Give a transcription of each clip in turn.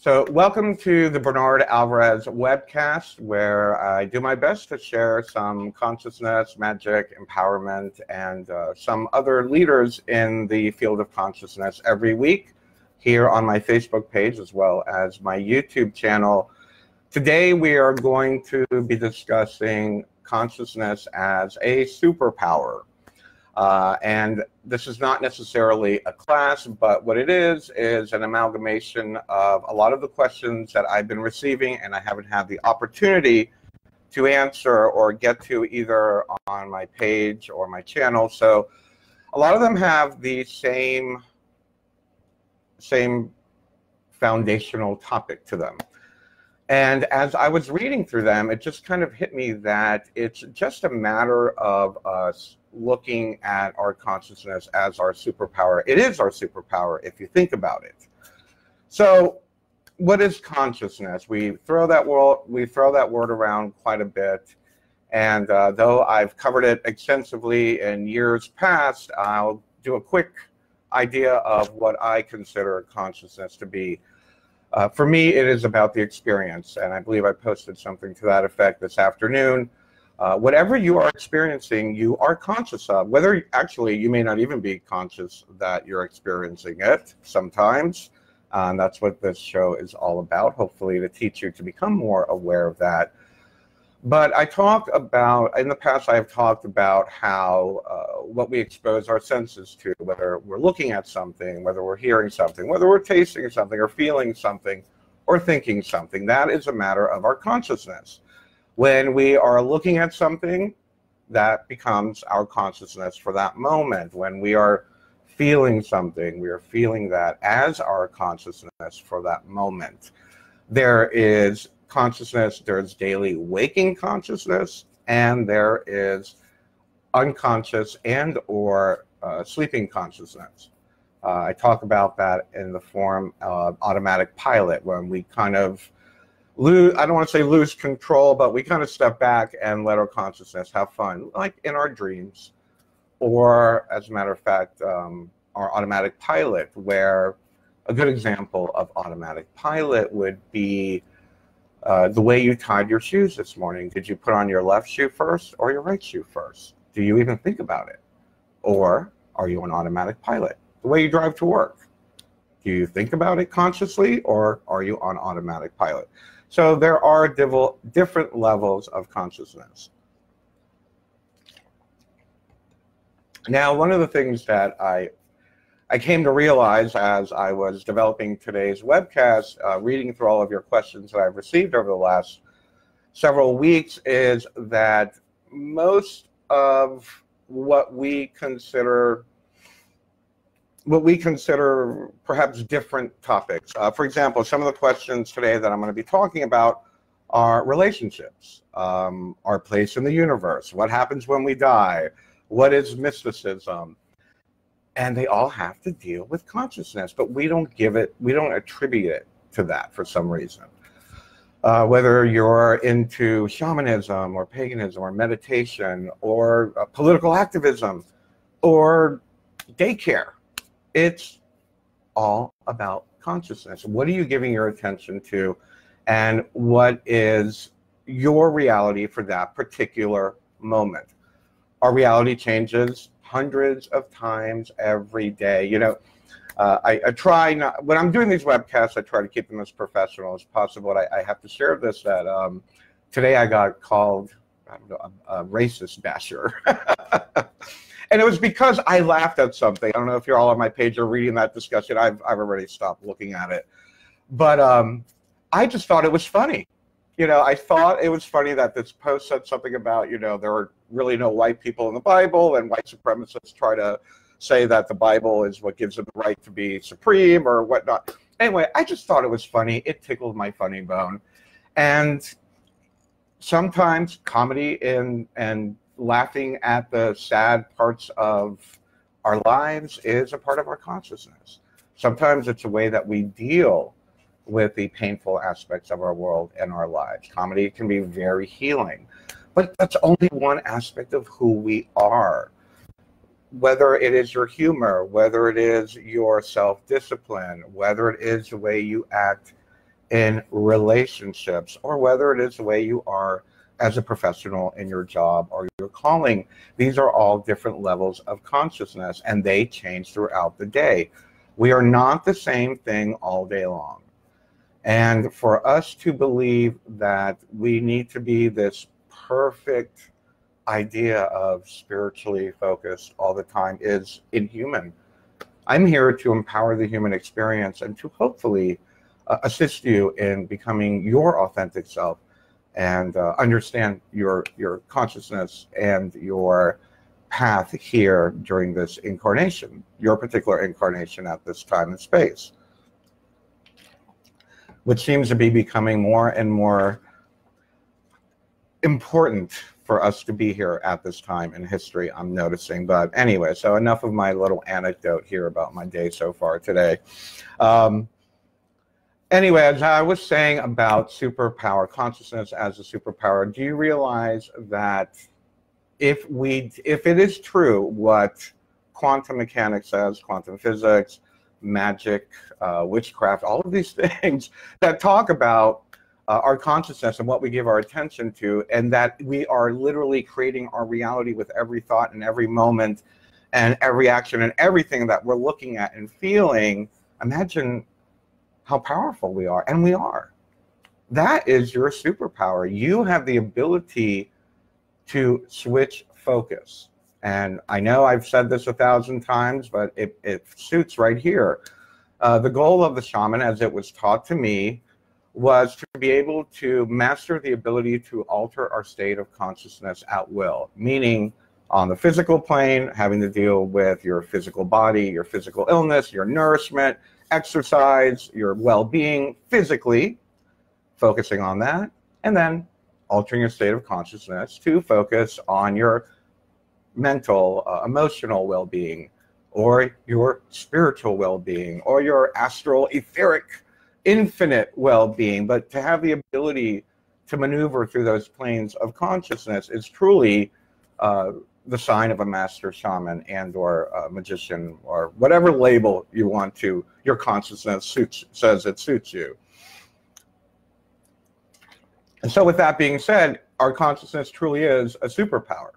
So welcome to the Bernard Alvarez webcast, where I do my best to share some consciousness, magic, empowerment, and some other leaders in the field of consciousness every week here on my Facebook page as well as my YouTube channel. Today we are going to be discussing consciousness as a superpower. And this is not necessarily a class, but what it is an amalgamation of a lot of the questions that I've been receiving and I haven't had the opportunity to answer or get to either on my page or my channel. So a lot of them have the same foundational topic to them. And as I was reading through them, it just kind of hit me that it's just a matter of us looking at our consciousness as our superpower. It is our superpower if you think about it. So what is consciousness? We throw that word around quite a bit, and though I've covered it extensively in years past, I'll do a quick idea of what I consider consciousness to be. For me, it is about the experience, and I believe I posted something to that effect this afternoon. Whatever you are experiencing, you are conscious of, whether actually you may not even be conscious that you're experiencing it sometimes. And that's what this show is all about, hopefully to teach you to become more aware of that. But I talk about, in the past I have talked about how what we expose our senses to, whether we're looking at something, whether we're hearing something, whether we're tasting something or feeling something or thinking something, that is a matter of our consciousness. When we are looking at something, that becomes our consciousness for that moment. When we are feeling something, we are feeling that as our consciousness for that moment. There is consciousness, there's daily waking consciousness, and there is unconscious and or sleeping consciousness. I talk about that in the form of automatic pilot, when we kind of I don't want to say lose control, but we kind of step back and let our consciousness have fun, like in our dreams, or as a matter of fact, our automatic pilot, where a good example of automatic pilot would be the way you tied your shoes this morning. Did you put on your left shoe first or your right shoe first? Do you even think about it? Or are you an automatic pilot? The way you drive to work. Do you think about it consciously, or are you on automatic pilot? So there are different levels of consciousness. Now, one of the things that I came to realize as I was developing today's webcast, reading through all of your questions that I've received over the last several weeks, is that most of what we consider perhaps different topics. For example, some of the questions today that I'm going to be talking about are relationships, our place in the universe, what happens when we die, what is mysticism, and they all have to deal with consciousness, but we don't attribute it to that for some reason. Whether you're into shamanism or paganism or meditation or political activism or daycare, it's all about consciousness. What are you giving your attention to, and what is your reality for that particular moment? Our reality changes hundreds of times every day. You know, I try not, when I'm doing these webcasts, I try to keep them as professional as possible. And I have to share this, that today I got called, I don't know, a racist basher. And it was because I laughed at something. I don't know if you're all on my page or reading that discussion. I've already stopped looking at it. But I just thought it was funny. You know, I thought it was funny that this post said something about, you know, there are really no white people in the Bible, and white supremacists try to say that the Bible is what gives them the right to be supreme or whatnot. Anyway, I just thought it was funny. It tickled my funny bone. And sometimes comedy and laughing at the sad parts of our lives is a part of our consciousness. Sometimes it's a way that we deal with the painful aspects of our world and our lives. Comedy can be very healing, but that's only one aspect of who we are. Whether it is your humor, whether it is your self-discipline, whether it is the way you act in relationships, or whether it is the way you are as a professional in your job or your calling. These are all different levels of consciousness, and they change throughout the day. We are not the same thing all day long. And for us to believe that we need to be this perfect idea of spiritually focused all the time is inhuman. I'm here to empower the human experience and to hopefully assist you in becoming your authentic self, and understand your consciousness and your path here during this incarnation, your particular incarnation at this time and space, which seems to be becoming more and more important for us to be here at this time in history, I'm noticing. But anyway, so enough of my little anecdote here about my day so far today. Anyway, as I was saying about superpower, consciousness as a superpower, do you realize that if it is true what quantum mechanics says, quantum physics, magic, witchcraft, all of these things that talk about our consciousness and what we give our attention to, and that we are literally creating our reality with every thought and every moment and every action and everything that we're looking at and feeling, imagine how powerful we are. And we are. That is your superpower. You have the ability to switch focus. And I know I've said this 1,000 times, but it suits right here. The goal of the shaman, as it was taught to me, was to be able to master the ability to alter our state of consciousness at will, meaning on the physical plane, having to deal with your physical body, your physical illness, your nourishment, exercise, your well-being physically, focusing on that, and then altering your state of consciousness to focus on your mental, emotional well-being, or your spiritual well-being, or your astral, etheric, infinite well-being. But to have the ability to maneuver through those planes of consciousness is truly the sign of a master shaman and or a magician, or whatever label you want to, your consciousness says it suits you. And so with that being said, our consciousness truly is a superpower.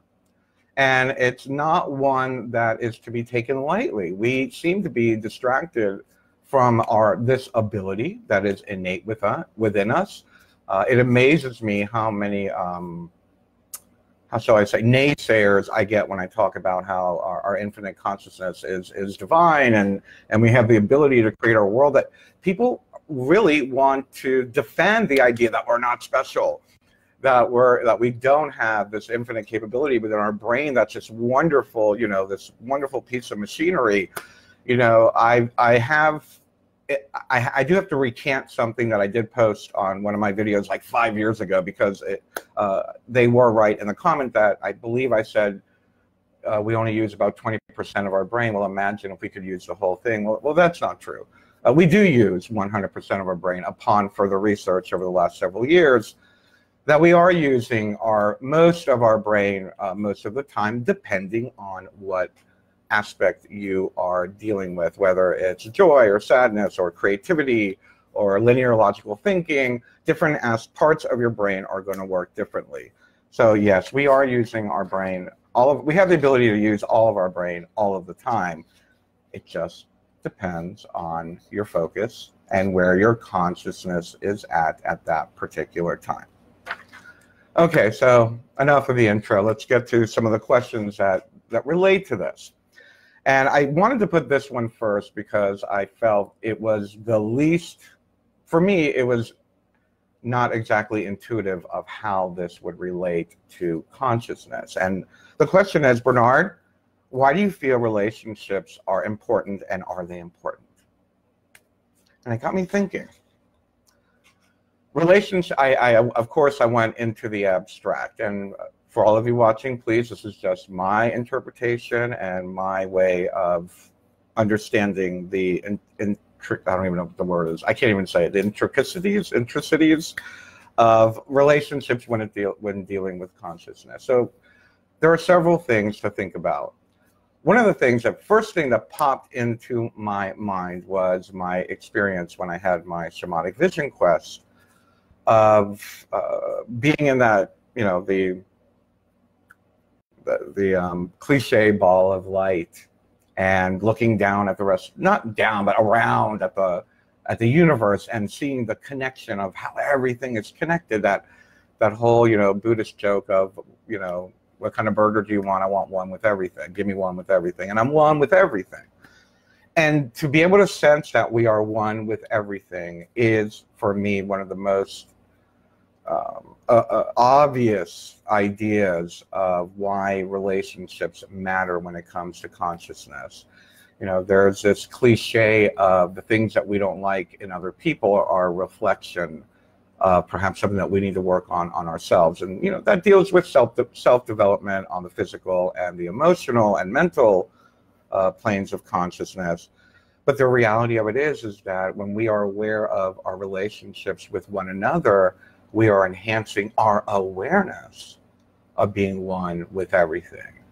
And it's not one that is to be taken lightly. We seem to be distracted from this ability that is innate within us. It amazes me how many how shall I say, naysayers I get when I talk about how our infinite consciousness is divine, and we have the ability to create our world, that people really want to defend the idea that we're not special, that we don't have this infinite capability within our brain. That's just wonderful, you know, this wonderful piece of machinery. You know, I do have to recant something that I did post on one of my videos like 5 years ago, because they were right in the comment that I believe I said we only use about 20% of our brain. Well, imagine if we could use the whole thing. Well, that's not true. We do use 100% of our brain upon further research over the last several years, that we are using most of our brain most of the time, depending on what aspect you are dealing with, whether it's joy or sadness or creativity or linear logical thinking. Different parts of your brain are going to work differently. So yes, we are using our brain, we have the ability to use all of our brain all of the time. It just depends on your focus and where your consciousness is at that particular time. Okay, so enough of the intro. Let's get to some of the questions that relate to this. And I wanted to put this one first because I felt it was the least, for me, it was not exactly intuitive of how this would relate to consciousness. And the question is, Bernard, why do you feel relationships are important, and are they important? And it got me thinking. Relationships, of course, I went into the abstract, and for all of you watching, please, this is just my interpretation and my way of understanding the, I don't even know what the word is, I can't even say it, the intricacies of relationships when dealing with consciousness. So there are several things to think about. one of the things, the first thing that popped into my mind was my experience when I had my somatic vision quest of being in that, you know, the cliche ball of light and looking down at the rest, not down, but around at the universe and seeing the connection of how everything is connected. That whole, you know, Buddhist joke of, you know, what kind of burger do you want? I want one with everything. Give me one with everything. And I'm one with everything. And to be able to sense that we are one with everything is, for me, one of the most obvious ideas of why relationships matter when it comes to consciousness. You know, there's this cliche of the things that we don't like in other people are a reflection of perhaps something that we need to work on ourselves. And, you know, that deals with self-development on the physical and the emotional and mental planes of consciousness. But the reality of it is that when we are aware of our relationships with one another, we are enhancing our awareness of being one with everything.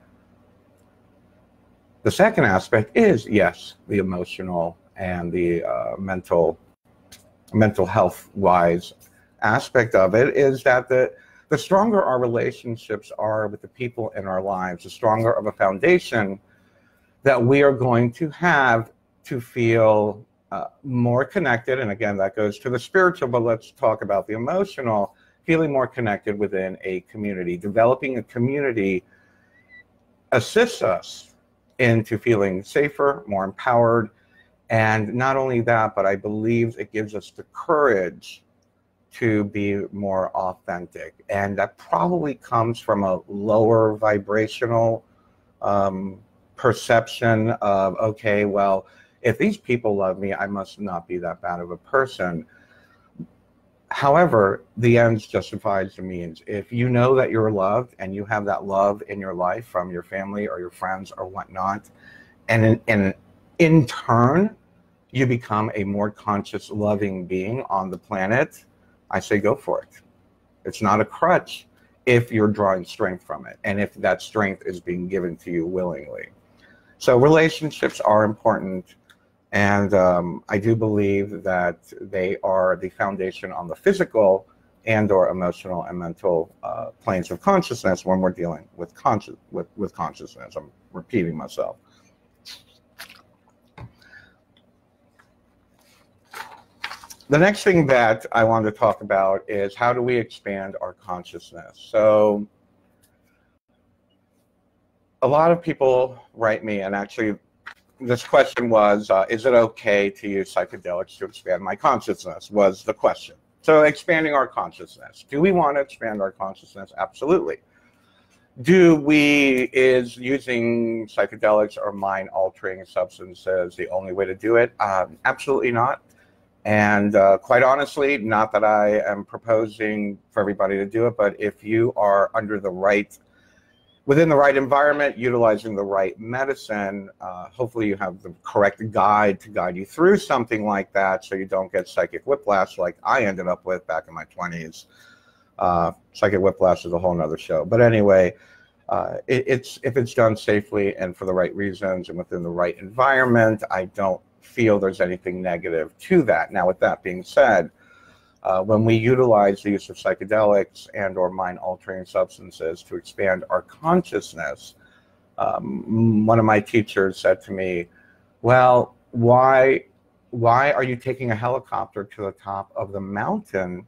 The second aspect is, yes, the emotional and the mental health-wise aspect of it is that the stronger our relationships are with the people in our lives, the stronger of a foundation that we are going to have to feel more connected. And again, that goes to the spiritual, but let's talk about the emotional, feeling more connected within a community. Developing a community assists us into feeling safer, more empowered, and not only that, but I believe it gives us the courage to be more authentic. And that probably comes from a lower vibrational perception of, okay, well, if these people love me, I must not be that bad of a person. However, the ends justifies the means. If you know that you're loved and you have that love in your life from your family or your friends or whatnot, and in turn, you become a more conscious, loving being on the planet, I say go for it. It's not a crutch if you're drawing strength from it, and if that strength is being given to you willingly. So relationships are important, and I do believe that they are the foundation on the physical and or emotional and mental planes of consciousness when we're dealing with consciousness. I'm repeating myself. The next thing that I want to talk about is how do we expand our consciousness? So a lot of people write me, and actually this question was, is it okay to use psychedelics to expand my consciousness, was the question. So expanding our consciousness. Do we want to expand our consciousness? Absolutely. Do we, is using psychedelics or mind-altering substances the only way to do it? Absolutely not. And quite honestly, not that I am proposing for everybody to do it, but if you are under the right, within the right environment, utilizing the right medicine, hopefully you have the correct guide to guide you through something like that so you don't get psychic whiplash like I ended up with back in my 20s. Psychic whiplash is a whole nother show. But anyway, if it's done safely and for the right reasons and within the right environment, I don't feel there's anything negative to that. Now, with that being said, when we utilize the use of psychedelics and or mind-altering substances to expand our consciousness, one of my teachers said to me, well, why are you taking a helicopter to the top of the mountain?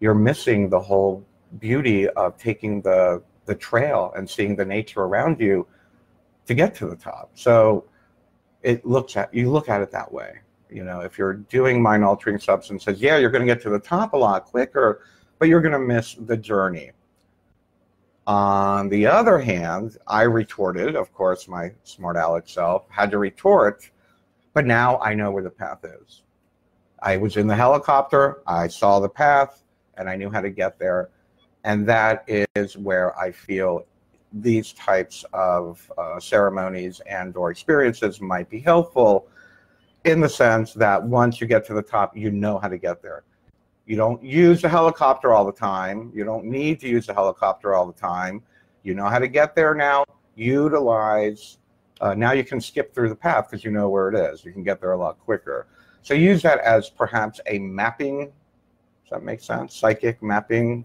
You're missing the whole beauty of taking the trail and seeing the nature around you to get to the top. So it looks at, you look at it that way. You know, if you're doing mind-altering substances, yeah, you're going to get to the top a lot quicker, but you're going to miss the journey. On the other hand, I retorted, of course, my smart aleck self had to retort, but now I know where the path is. I was in the helicopter, I saw the path, and I knew how to get there, and that is where I feel these types of ceremonies and or experiences might be helpful, in the sense that once you get to the top, you know how to get there. You don't use the helicopter all the time. You don't need to use the helicopter all the time. You know how to get there now. Utilize Now you can skip through the path because you know where it is. You can get there a lot quicker. So use that as perhaps a mapping, does that make sense? Psychic mapping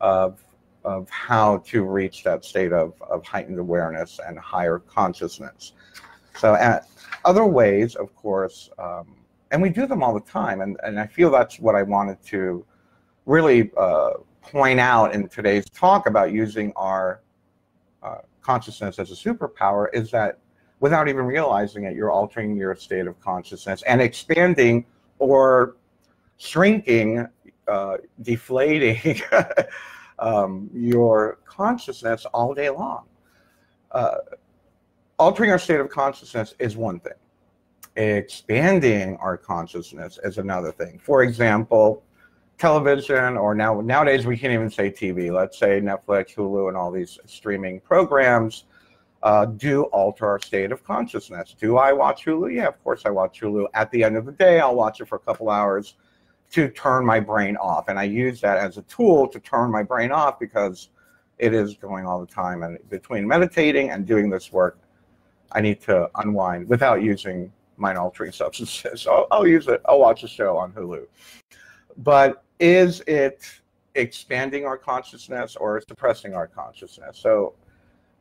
of how to reach that state of heightened awareness and higher consciousness. So other ways, of course, and we do them all the time, and I feel that's what I wanted to really point out in today's talk about using our consciousness as a superpower, is that without even realizing it, you're altering your state of consciousness and expanding or shrinking, deflating your consciousness all day long. Altering our state of consciousness is one thing. Expanding our consciousness is another thing. For example, television, or nowadays we can't even say TV. Let's say Netflix, Hulu, and all these streaming programs do alter our state of consciousness. Do I watch Hulu? Yeah, of course I watch Hulu. At the end of the day, I'll watch it for a couple hours to turn my brain off. And I use that as a tool to turn my brain off because it is going all the time. And between meditating and doing this work, I need to unwind without using mind-altering substances. So I'll use it. I'll watch a show on Hulu. But is it expanding our consciousness or suppressing our consciousness? So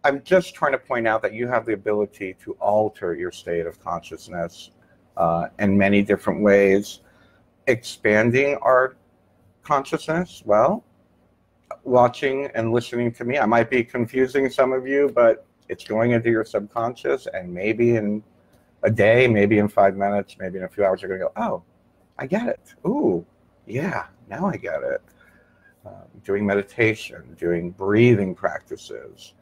I'm just trying to point out that you have the ability to alter your state of consciousness in many different ways. Expanding our consciousness, well, watching and listening to me. I might be confusing some of you, but it's going into your subconscious, and maybe in a day, maybe in 5 minutes, maybe in a few hours, you're going to go, oh, I get it. Ooh. Yeah, now I get it. Doing meditation, doing breathing practices,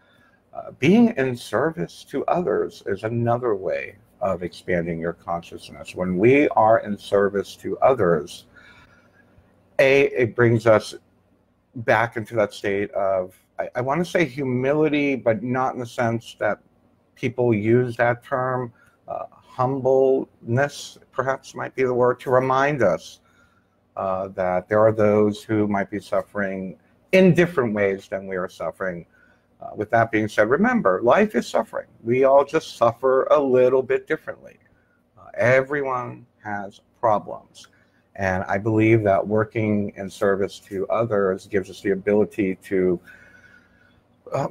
being in service to others is another way of expanding your consciousness. When we are in service to others, it brings us back into that state of, I want to say humility, but not in the sense that people use that term. Humbleness, perhaps, might be the word, to remind us that there are those who might be suffering in different ways than we are suffering. With that being said, remember, life is suffering. We all just suffer a little bit differently. Everyone has problems. And I believe that working in service to others gives us the ability to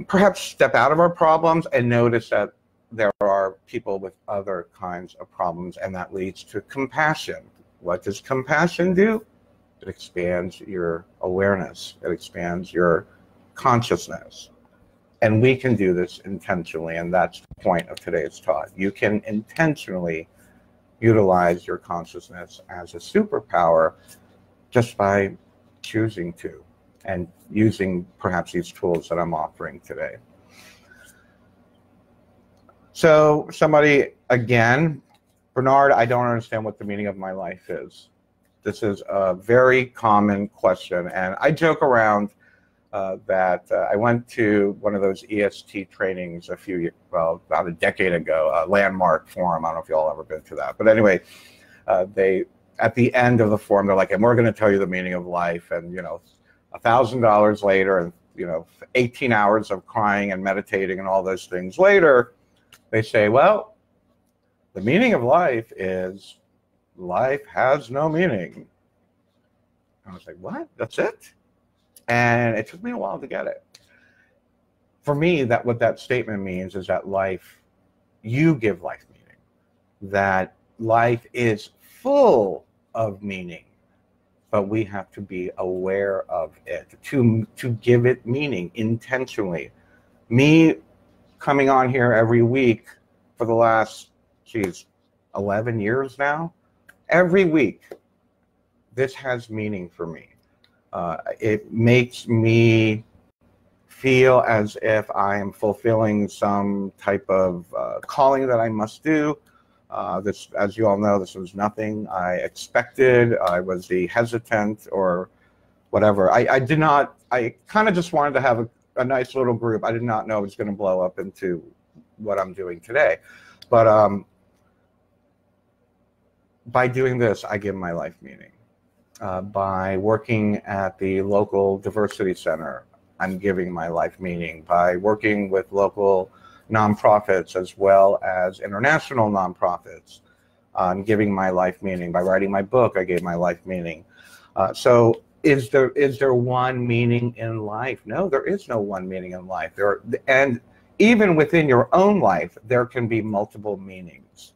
perhaps step out of our problems and notice that there are people with other kinds of problems, and that leads to compassion. What does compassion do? It expands your awareness. It expands your consciousness. And we can do this intentionally, and that's the point of today's talk. You can intentionally utilize your consciousness as a superpower just by choosing to and using perhaps these tools that I'm offering today. So somebody, again, Bernard, I don't understand what the meaning of my life is. This is a very common question, and I joke around that I went to one of those EST trainings a few years, well, about a decade ago, Landmark Forum. I don't know if you all ever been to that, but anyway, they, at the end of the forum, they're like, and we're going to tell you the meaning of life, and, you know, $1,000 later, and, you know, 18 hours of crying and meditating and all those things later, they say, well, the meaning of life is life has no meaning. And I was like, what? That's it? And it took me a while to get it. For me, that what that statement means is that life, you give life meaning. That life is full of meaning, but we have to be aware of it to give it meaning intentionally. Me coming on here every week for the last, geez, 11 years now, every week, this has meaning for me. It makes me feel as if I am fulfilling some type of calling that I must do. This, as you all know, this was nothing I expected. I was the hesitant or whatever. I kind of just wanted to have a nice little group. I did not know it was going to blow up into what I'm doing today. But by doing this, I give my life meaning. By working at the local diversity center, I'm giving my life meaning. By working with local nonprofits as well as international nonprofits on giving my life meaning. By writing my book, I gave my life meaning. So is there one meaning in life? No, there is no one meaning in life. And even within your own life, there can be multiple meanings.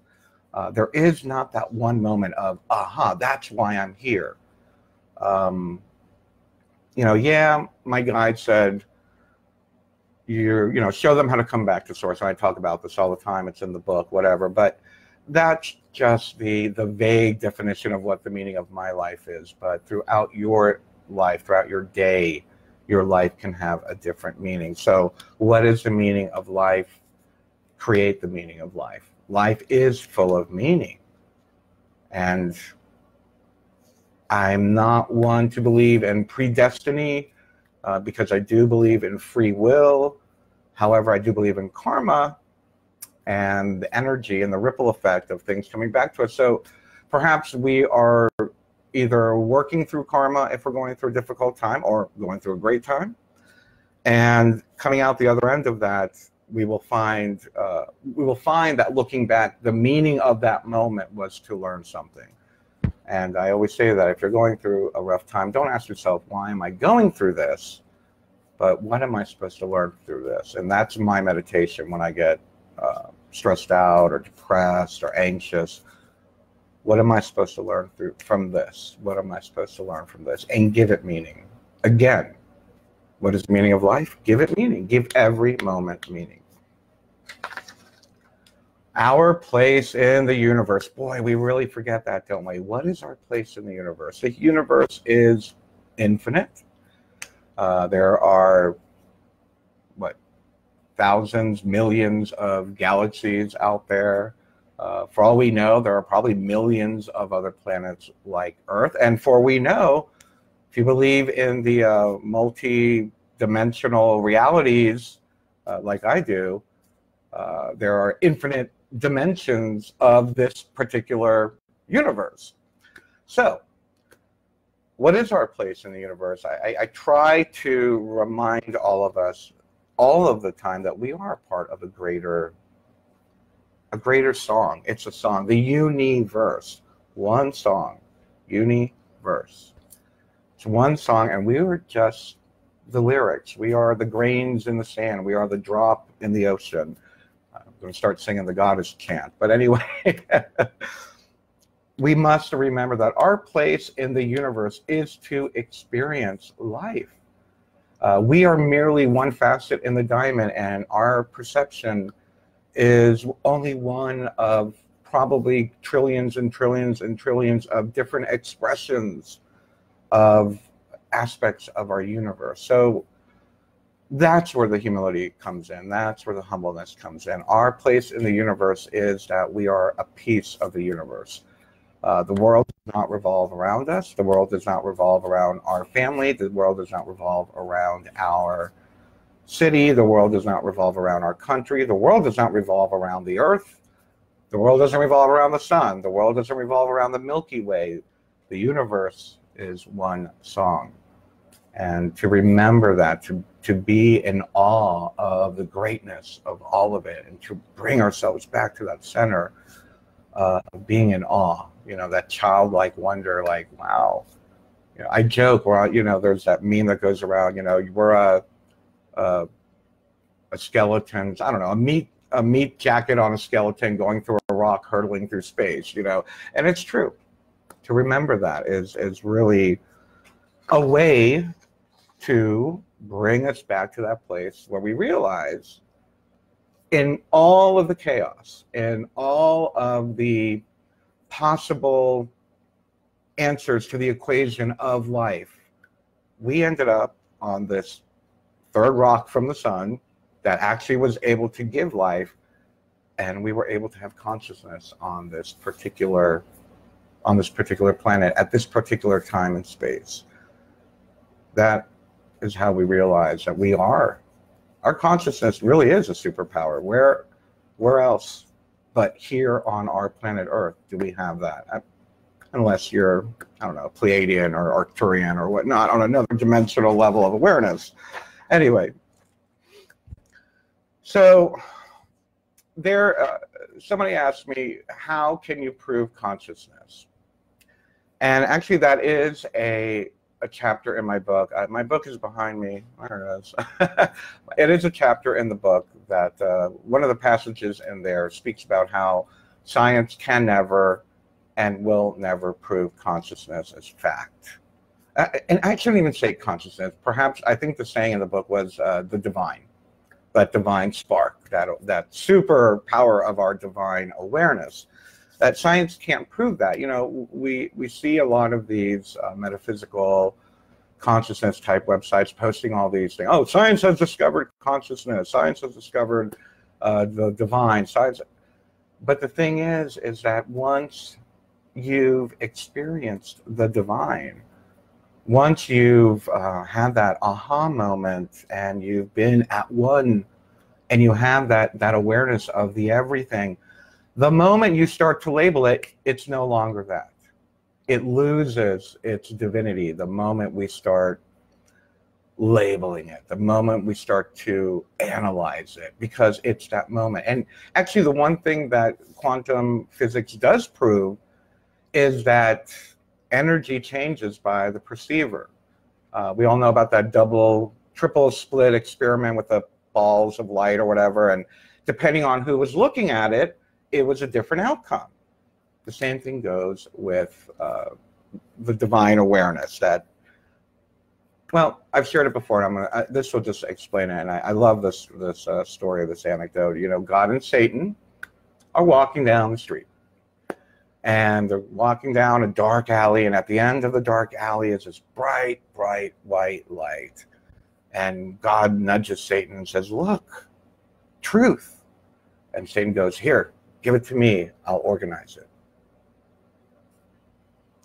There is not that one moment of, aha, that's why I'm here. You know, yeah, my guide said, you know, show them how to come back to source. And I talk about this all the time. It's in the book, whatever. But that's just the vague definition of what the meaning of my life is. But throughout your life, throughout your day, your life can have a different meaning. So what is the meaning of life? Create the meaning of life. Life is full of meaning. And I'm not one to believe in predestiny, because I do believe in free will. However, I do believe in karma and the energy and the ripple effect of things coming back to us. So perhaps we are either working through karma if we're going through a difficult time, or going through a great time. And coming out the other end of that, we will find that looking back, the meaning of that moment was to learn something. And I always say that if you're going through a rough time, don't ask yourself, why am I going through this? But what am I supposed to learn through this? And that's my meditation when I get stressed out or depressed or anxious. What am I supposed to learn from this? What am I supposed to learn from this? And give it meaning. Again, what is the meaning of life? Give it meaning. Give every moment meaning. Our place in the universe. Boy, we really forget that, don't we? What is our place in the universe? The universe is infinite. There are, what, thousands, millions of galaxies out there. For all we know, there are probably millions of other planets like Earth. And for we know, if you believe in the multi-dimensional realities like I do, there are infinite dimensions of this particular universe. So what is our place in the universe? I try to remind all of us all of the time that we are part of a greater song. It's a song, the universe, one song, universe. It's one song, and we were just the lyrics. We are the grains in the sand. We are the drop in the ocean. I'm going to start singing the goddess chant. But anyway, we must remember that our place in the universe is to experience life. We are merely one facet in the diamond, and our perception is only one of probably trillions and trillions and trillions of different expressions of aspects of our universe. So that's where the humility comes in. That's where the humbleness comes in. Our place in the universe is that we are a piece of the universe. The world does not revolve around us. The world does not revolve around our family. The world does not revolve around our city. The world does not revolve around our country. The world does not revolve around the earth. The world doesn't revolve around the sun. The world doesn't revolve around the Milky Way. The universe is one song. And to remember that, to be in awe of the greatness of all of it, and to bring ourselves back to that center of being in awe, you know, that childlike wonder, like, wow. You know, I joke, well, you know, there's that meme that goes around, you know, we're a skeleton, I don't know, a meat jacket on a skeleton going through a rock, hurtling through space, you know, and it's true. To remember that is really a way to bring us back to that place where we realize in all of the chaos, in all of the possible answers to the equation of life, we ended up on this third rock from the sun that actually was able to give life, and we were able to have consciousness on this particular planet at this particular time and space. That is how we realize that we are. Our consciousness really is a superpower. Where else but here on our planet Earth do we have that? Unless you're, I don't know, Pleiadian or Arcturian or whatnot, on another dimensional level of awareness. Anyway, so there, somebody asked me, how can you prove consciousness? And actually, that is a chapter in my book. My book is behind me. There it is. It is a chapter in the book that one of the passages in there speaks about how science can never and will never prove consciousness as fact. And I shouldn't even say consciousness. Perhaps, I think the saying in the book was the divine, that divine spark, that super power of our divine awareness. That science can't prove that. You know, we see a lot of these metaphysical consciousness type websites posting all these things. Oh, science has discovered consciousness. Science has discovered the divine. Science. But the thing is that once you've experienced the divine, once you've had that aha moment and you've been at one and you have that awareness of the everything, the moment you start to label it, it's no longer that. It loses its divinity the moment we start labeling it, the moment we start to analyze it, because it's that moment. And actually, the one thing that quantum physics does prove is that energy changes by the perceiver. We all know about that double, triple split experiment with the balls of light or whatever, and depending on who was looking at it, it was a different outcome. The same thing goes with the divine awareness. That, well, I've shared it before, and this will just explain it. And I love this story, this anecdote. You know, God and Satan are walking down the street, and they're walking down a dark alley. And at the end of the dark alley is this bright, bright white light. And God nudges Satan and says, "Look, truth." And Satan goes, "Here. Give it to me, I'll organize it."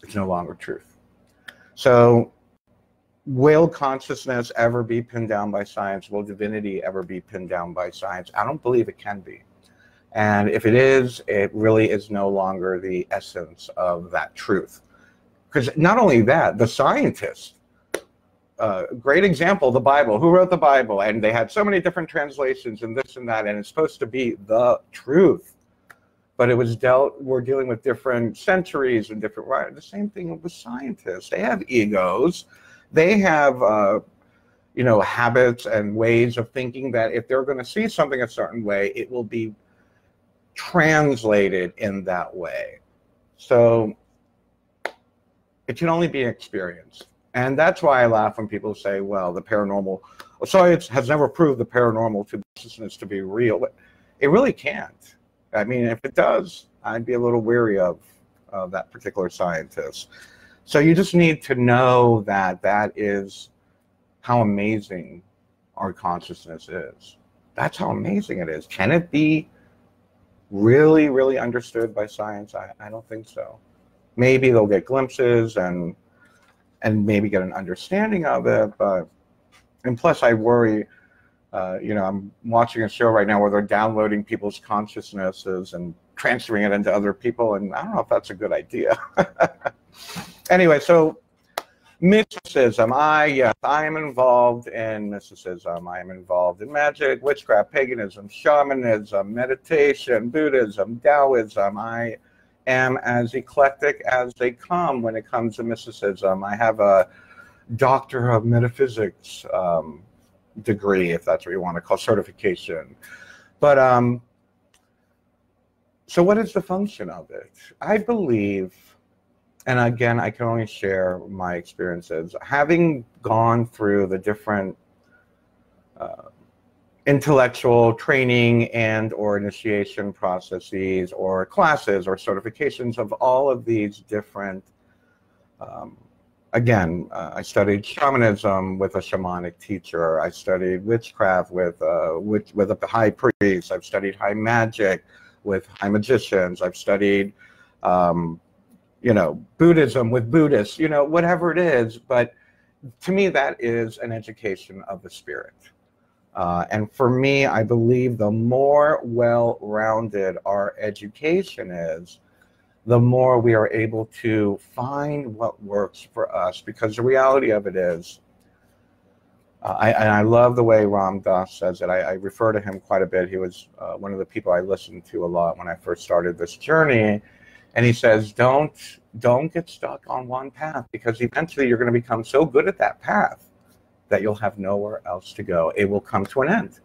It's no longer truth. So will consciousness ever be pinned down by science? Will divinity ever be pinned down by science? I don't believe it can be. And if it is, it really is no longer the essence of that truth. Because not only that, the scientists, great example, the Bible. Who wrote the Bible? And they had so many different translations and this and that, and it's supposed to be the truth. But it was we're dealing with different centuries and different, right? The same thing with scientists. They have egos. They have, you know, habits and ways of thinking that if they're going to see something a certain way, it will be translated in that way. So it can only be experienced. And that's why I laugh when people say, well, the paranormal, science has never proved the paranormal to be real. It really can't. I mean, if it does, I'd be a little weary of that particular scientist. So you just need to know that that is how amazing our consciousness is. That's how amazing it is. Can it be really, really understood by science? I don't think so. Maybe they'll get glimpses and maybe get an understanding of it. And plus, I worry. You know, I'm watching a show right now where they're downloading people's consciousnesses and transferring it into other people, and I don't know if that's a good idea. Anyway, so mysticism. Yes, I am involved in mysticism. I am involved in magic, witchcraft, paganism, shamanism, meditation, Buddhism, Taoism. I am as eclectic as they come when it comes to mysticism. I have a doctor of metaphysics degree, if that's what you want to call certification. But so what is the function of it? I believe, and again, I can only share my experiences, having gone through the different intellectual training and or initiation processes or classes or certifications of all of these different I studied shamanism with a shamanic teacher. I studied witchcraft with a high priest. I've studied high magic with high magicians. I've studied, you know, Buddhism with Buddhists, you know, whatever it is. But to me, that is an education of the spirit. And for me, I believe the more well-rounded our education is, the more we are able to find what works for us. Because the reality of it is, And I love the way Ram Dass says it. I refer to him quite a bit. He was one of the people I listened to a lot when I first started this journey. And he says, don't get stuck on one path, because eventually you're going to become so good at that path that you'll have nowhere else to go. It will come to an end.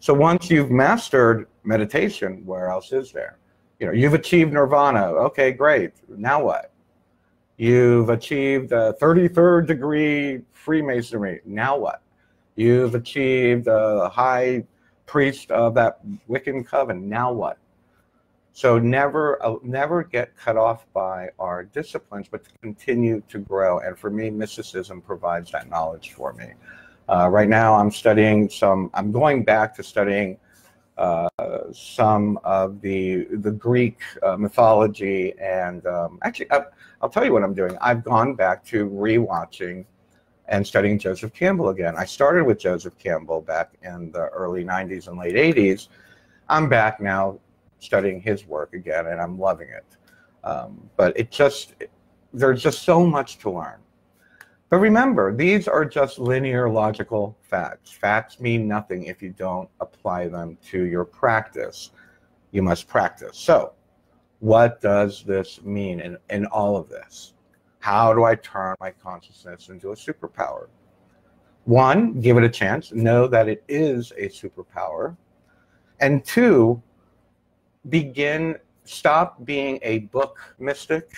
So once you've mastered meditation, where else is there? You know, you've achieved nirvana. Okay, great. Now what? You've achieved a 33rd degree Freemasonry. Now what? You've achieved a high priest of that Wiccan coven. Now what? So never get cut off by our disciplines, but to continue to grow. And for me, mysticism provides that knowledge for me. Right now, I'm going back to studying some of the Greek mythology, and actually, I'll tell you what I'm doing. I've gone back to rewatching and studying Joseph Campbell again. I started with Joseph Campbell back in the early 90s and late 80s. I'm back now studying his work again, and I'm loving it. But there's just so much to learn. But remember, these are just linear, logical facts. Facts mean nothing if you don't apply them to your practice. You must practice. So what does this mean in all of this? How do I turn my consciousness into a superpower? One, give it a chance. Know that it is a superpower. And two, stop being a book mystic.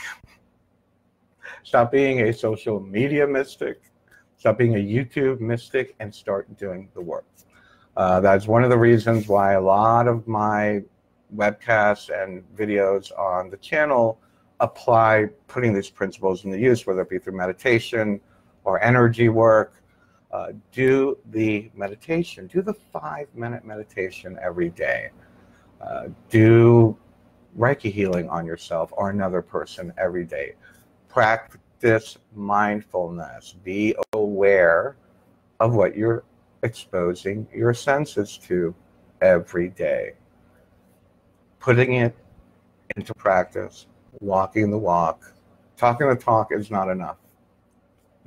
Stop being a social media mystic. Stop being a YouTube mystic, and start doing the work. That's one of the reasons why a lot of my webcasts and videos on the channel apply putting these principles into use, whether it be through meditation or energy work. Do the meditation. Do the 5-minute meditation every day. Do Reiki healing on yourself or another person every day. Practice mindfulness. Be aware of what you're exposing your senses to every day. Putting it into practice, walking the walk. Talking the talk is not enough.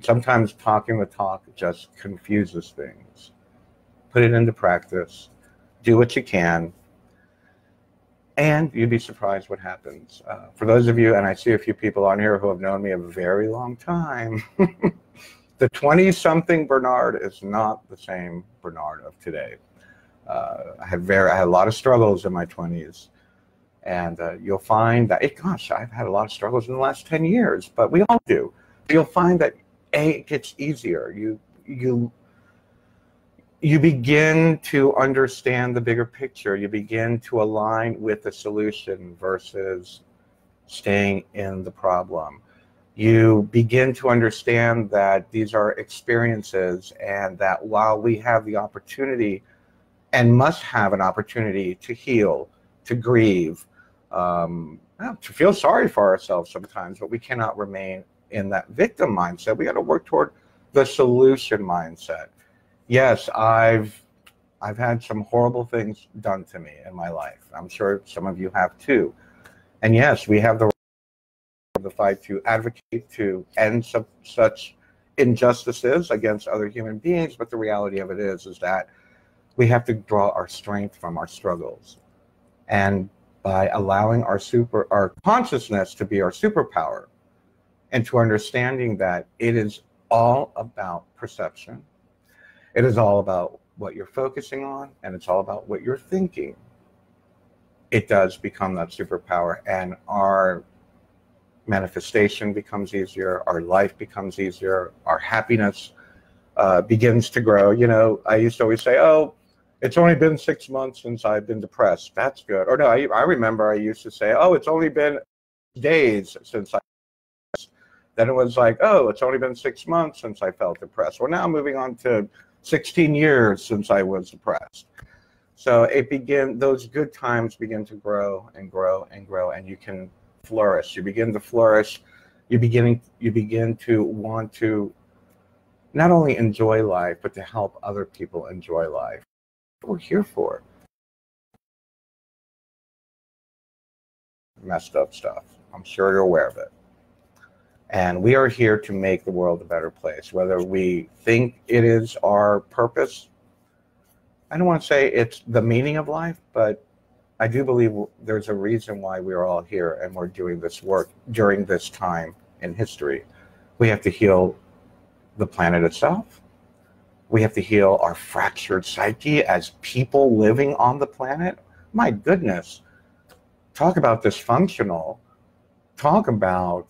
Sometimes talking the talk just confuses things. Put it into practice. Do what you can. And you'd be surprised what happens. For those of you, and I see a few people on here who have known me a very long time, the 20-something Bernard is not the same Bernard of today. I had a lot of struggles in my 20s. And you'll find that, gosh, I've had a lot of struggles in the last 10 years, but we all do. You'll find that, A, it gets easier. You begin to understand the bigger picture. You begin to align with the solution versus staying in the problem. You begin to understand that these are experiences, and that while we have the opportunity and must have an opportunity to heal, to grieve, to feel sorry for ourselves sometimes, but we cannot remain in that victim mindset. We got to work toward the solution mindset. Yes, I've had some horrible things done to me in my life. I'm sure some of you have too. And yes, we have the right to fight, to advocate, to end such injustices against other human beings. But the reality of it is that we have to draw our strength from our struggles. And by allowing our consciousness to be our superpower, and to understanding that it is all about perception. It is all about what you're focusing on, and it's all about what you're thinking. It does become that superpower, and our manifestation becomes easier, our life becomes easier, our happiness begins to grow. You know, I used to always say, oh, it's only been 6 months since I've been depressed. That's good. Or no, I remember I used to say, oh, it's only been days since I've been depressed. Then it was like, oh, it's only been 6 months since I felt depressed. Well, now I'm moving on to 16 years since I was depressed. So those good times begin to grow and grow and grow, and you can flourish. You begin to flourish. You begin to want to not only enjoy life, but to help other people enjoy life. That's what we're here for. Messed up stuff. I'm sure you're aware of it. And we are here to make the world a better place, whether we think it is our purpose. I don't want to say it's the meaning of life, but I do believe there's a reason why we're all here and we're doing this work during this time in history. We have to heal the planet itself. We have to heal our fractured psyche as people living on the planet. My goodness, talk about dysfunctional, talk about,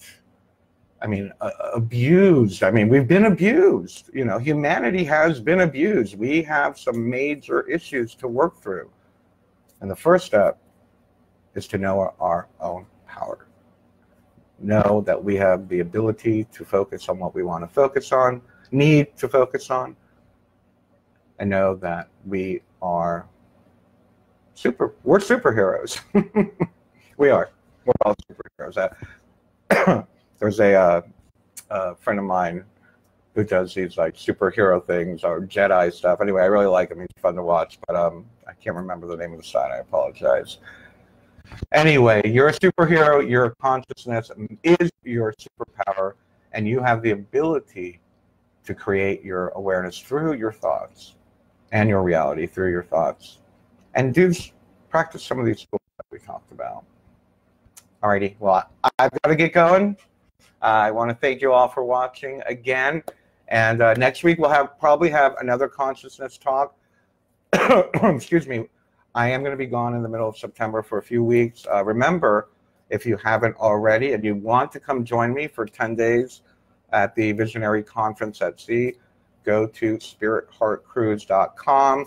I mean, abused. I mean, we've been abused. You know, humanity has been abused. We have some major issues to work through. And the first step is to know our own power. Know that we have the ability to focus on what we want to focus on, need to focus on, and know that we are we're superheroes. We are. We're all superheroes. There's a friend of mine who does these like superhero things or Jedi stuff. Anyway, I really like him. He's fun to watch, but I can't remember the name of the sign. I apologize. Anyway, you're a superhero. Your consciousness is your superpower, and you have the ability to create your awareness through your thoughts and your reality through your thoughts. And do practice some of these tools that we talked about. Alrighty, well, I've got to get going. I want to thank you all for watching again. And next week we'll probably have another consciousness talk. Excuse me. I am going to be gone in the middle of September for a few weeks. Remember, if you haven't already and you want to come join me for 10 days at the Visionary Conference at Sea, go to spiritheartcruise.com.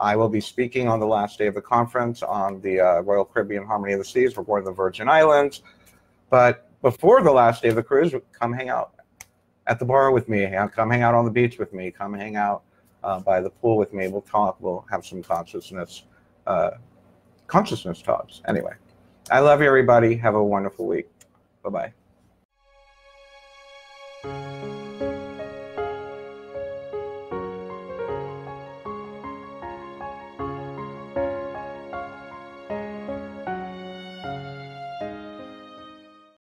I will be speaking on the last day of the conference on the Royal Caribbean Harmony of the Seas. We're going to the Virgin Islands. But before the last day of the cruise, come hang out at the bar with me. Come hang out on the beach with me. Come hang out by the pool with me. We'll talk. We'll have some consciousness talks. Anyway, I love you, everybody. Have a wonderful week. Bye-bye.